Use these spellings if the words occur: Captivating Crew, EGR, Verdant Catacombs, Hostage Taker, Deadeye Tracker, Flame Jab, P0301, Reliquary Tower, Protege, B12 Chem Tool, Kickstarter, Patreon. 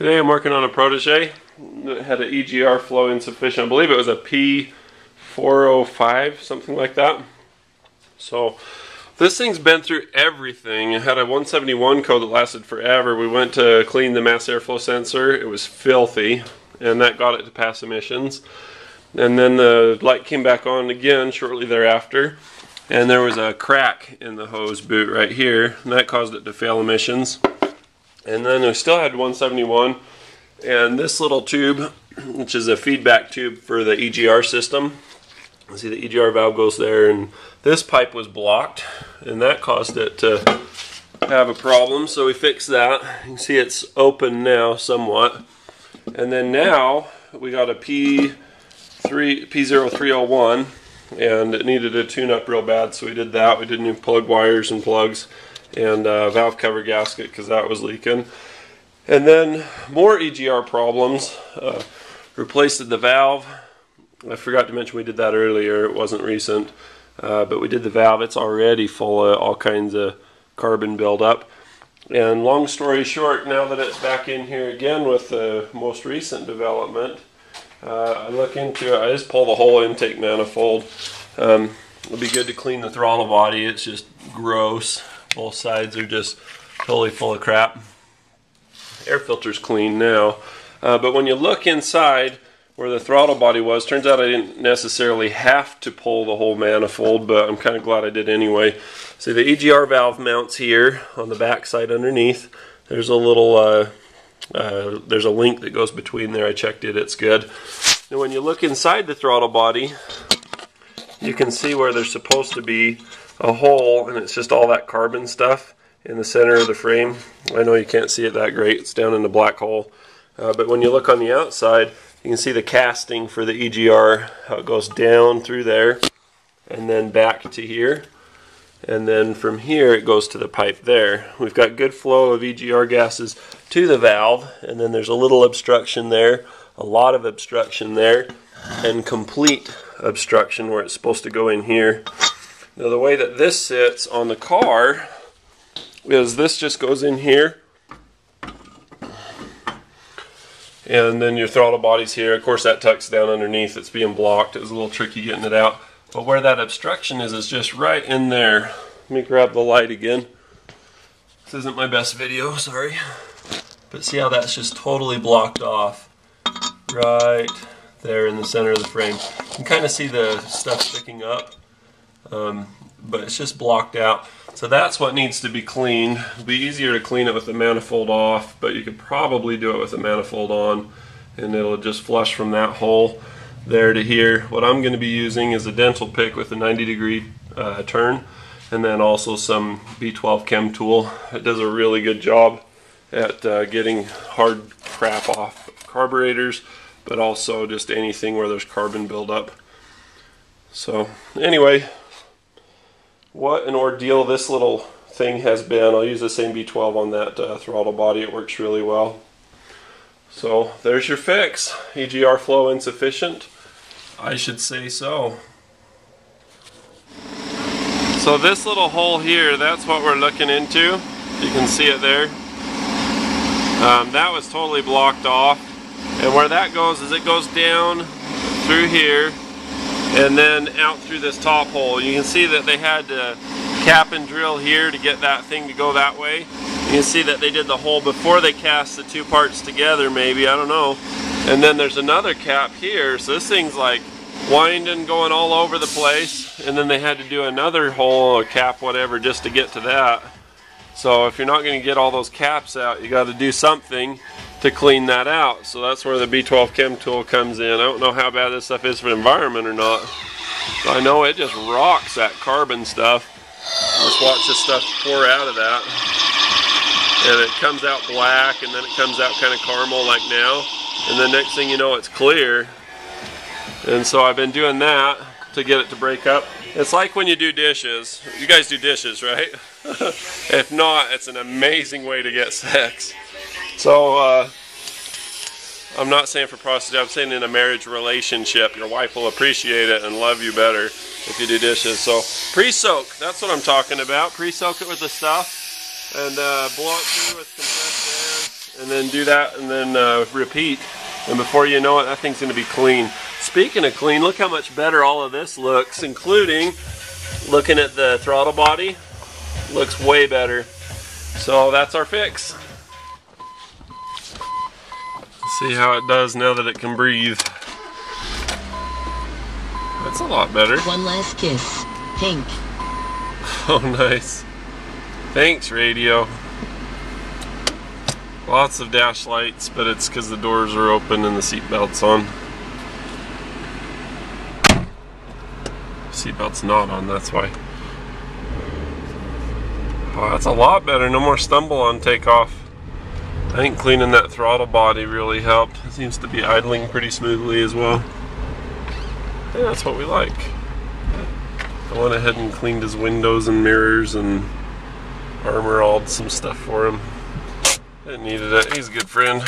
Today I'm working on a Protege that had an EGR flow insufficient. I believe it was a P405, something like that. So this thing's been through everything. It had a 171 code that lasted forever. We went to clean the mass airflow sensor. It was filthy, and that got it to pass emissions. And then the light came back on again shortly thereafter, and there was a crack in the hose boot right here, and that caused it to fail emissions. And then I still had 171, and this little tube, which is a feedback tube for the EGR system. You see the EGR valve goes there, and this pipe was blocked, and that caused it to have a problem. So we fixed that. You can see it's open now somewhat. And then now we got a P0301, and it needed a tune-up real bad, so we did that. We did new plug wires and plugs, and valve cover gasket because that was leaking. And then more EGR problems. Replaced the valve. I forgot to mention we did that earlier. It wasn't recent, but we did the valve. It's already full of all kinds of carbon buildup. And long story short, now that it's back in here again with the most recent development, I look into it. I just pull the whole intake manifold. It'll be good to clean the throttle body. It's just gross. Both sides are just totally full of crap. Air filter's clean now. But when you look inside where the throttle body was, turns out I didn't necessarily have to pull the whole manifold, but I'm kind of glad I did anyway. See, the EGR valve mounts here on the back side underneath. There's a little, there's a link that goes between there. I checked it, it's good. And when you look inside the throttle body, you can see where there's supposed to be a hole, and it's just all that carbon stuff in the center of the frame. I know you can't see it that great, it's down in the black hole, but when you look on the outside, you can see the casting for the EGR, how it goes down through there and then back to here, and then from here it goes to the pipe there. We've got good flow of EGR gases to the valve, and then there's a little obstruction there, a lot of obstruction there, and complete obstruction where it's supposed to go in here. Now the way that this sits on the car is this just goes in here, and then your throttle body's here. Of course that tucks down underneath, it's being blocked. It was a little tricky getting it out, but where that obstruction is just right in there. Let me grab the light again. This isn't my best video, sorry, but see how that's just totally blocked off right there in the center of the frame. You can kind of see the stuff sticking up. But it's just blocked out, so that's what needs to be cleaned. It'll be easier to clean it with the manifold off, but you could probably do it with the manifold on, and it'll just flush from that hole there to here. What I'm going to be using is a dental pick with a 90-degree turn, and then also some B12 Chem Tool. It does a really good job at getting hard crap off carburetors, but also just anything where there's carbon buildup. So anyway, what an ordeal this little thing has been. I'll use the same B12 on that throttle body. It works really well. So there's your fix. EGR flow insufficient? I should say so. So this little hole here, that's what we're looking into. You can see it there. That was totally blocked off. And where that goes is it goes down through here, and then out through this top hole. You can see that they had to cap and drill here to get that thing to go that way. You can see that they did the hole before they cast the two parts together, maybe, I don't know. And then there's another cap here, so this thing's like winding, going all over the place, and then they had to do another hole or cap, whatever, just to get to that. So if you're not going to get all those caps out, you got to do something to clean that out. So that's where the B12 Chem Tool comes in. I don't know how bad this stuff is for the environment or not, but I know it just rocks that carbon stuff. Just watch this stuff pour out of that, and it comes out black, and then it comes out kind of caramel like now, and the next thing you know it's clear. And so I've been doing that to get it to break up. It's like when you do dishes. You guys do dishes, right? If not, it's an amazing way to get sex. So, I'm not saying for prostitution, I'm saying in a marriage relationship, your wife will appreciate it and love you better if you do dishes. So, pre-soak, that's what I'm talking about. Pre-soak it with the stuff, and blow it through with compressed air. and then do that, and then repeat. And before you know it, that thing's going to be clean. Speaking of clean, look how much better all of this looks, including looking at the throttle body. Looks way better. So that's our fix. See how it does now that it can breathe. That's a lot better. One last kiss, pink. Oh, nice. Thanks, radio. Lots of dash lights, but it's because the doors are open and the seatbelt's on. Seatbelt's not on, that's why. Oh, that's a lot better. No more stumble on takeoff. I think cleaning that throttle body really helped. It seems to be idling pretty smoothly as well. Yeah, that's what we like. I went ahead and cleaned his windows and mirrors and armor-alled some stuff for him. It needed it. He's a good friend.